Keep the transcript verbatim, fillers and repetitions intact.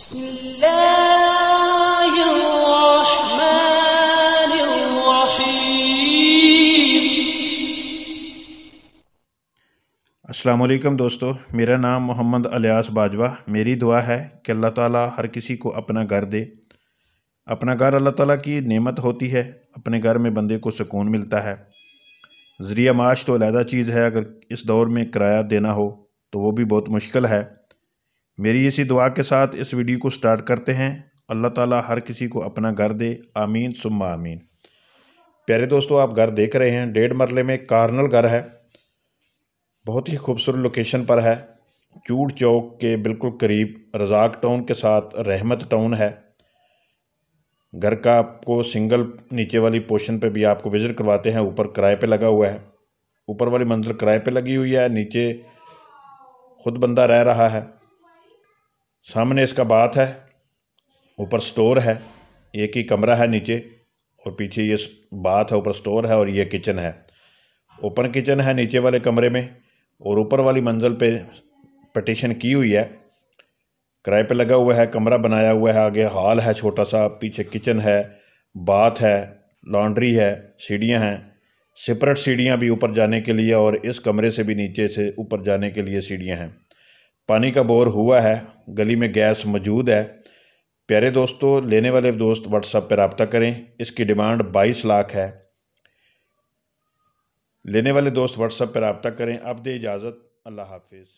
अस्सलाम वालेकुम दोस्तों, मेरा नाम मोहम्मद अलियास बाजवा। मेरी दुआ है कि अल्लाह ताला हर किसी को अपना घर दे। अपना घर अल्लाह ताला की नेमत होती है। अपने घर में बंदे को सुकून मिलता है। ज़रिया माश तो अलहदा चीज़ है, अगर इस दौर में किराया देना हो तो वो भी बहुत मुश्किल है। मेरी इसी दुआ के साथ इस वीडियो को स्टार्ट करते हैं। अल्लाह ताला हर किसी को अपना घर दे, आमीन सुम्मा आमीन। प्यारे दोस्तों, आप घर देख रहे हैं, डेढ़ मरले में कार्नल घर है, बहुत ही खूबसूरत लोकेशन पर है। चूड़ चौक के बिल्कुल करीब रज़ाक टाउन के साथ रहमत टाउन है। घर का आपको सिंगल नीचे वाली पोर्शन पे भी आपको विज़िट करवाते हैं। ऊपर किराए पे लगा हुआ है, ऊपर वाली मंजिल किराए पे लगी हुई है, नीचे खुद बंदा रह रहा है। सामने इसका बाथ है, ऊपर स्टोर है, एक ही कमरा है नीचे, और पीछे ये बाथ है, ऊपर स्टोर है, और ये किचन है। ओपन किचन है नीचे वाले कमरे में, और ऊपर वाली मंजिल पे पार्टीशन की हुई है, किराए पे लगा हुआ है, कमरा बनाया हुआ है, आगे हॉल है छोटा सा, पीछे किचन है, बाथ है, लॉन्ड्री है, सीढ़ियां हैं, सेपरेट सीढ़ियां भी ऊपर जाने के लिए, और इस कमरे से भी नीचे से ऊपर जाने के लिए सीढ़ियां हैं। पानी का बोर हुआ है, गली में गैस मौजूद है। प्यारे दोस्तों, लेने वाले दोस्त व्हाट्सएप पर रब्ता करें, इसकी डिमांड बाईस लाख है। लेने वाले दोस्त व्हाट्सएप पर रब्ता करें। अब दे इजाज़त, अल्लाह हाफिज़।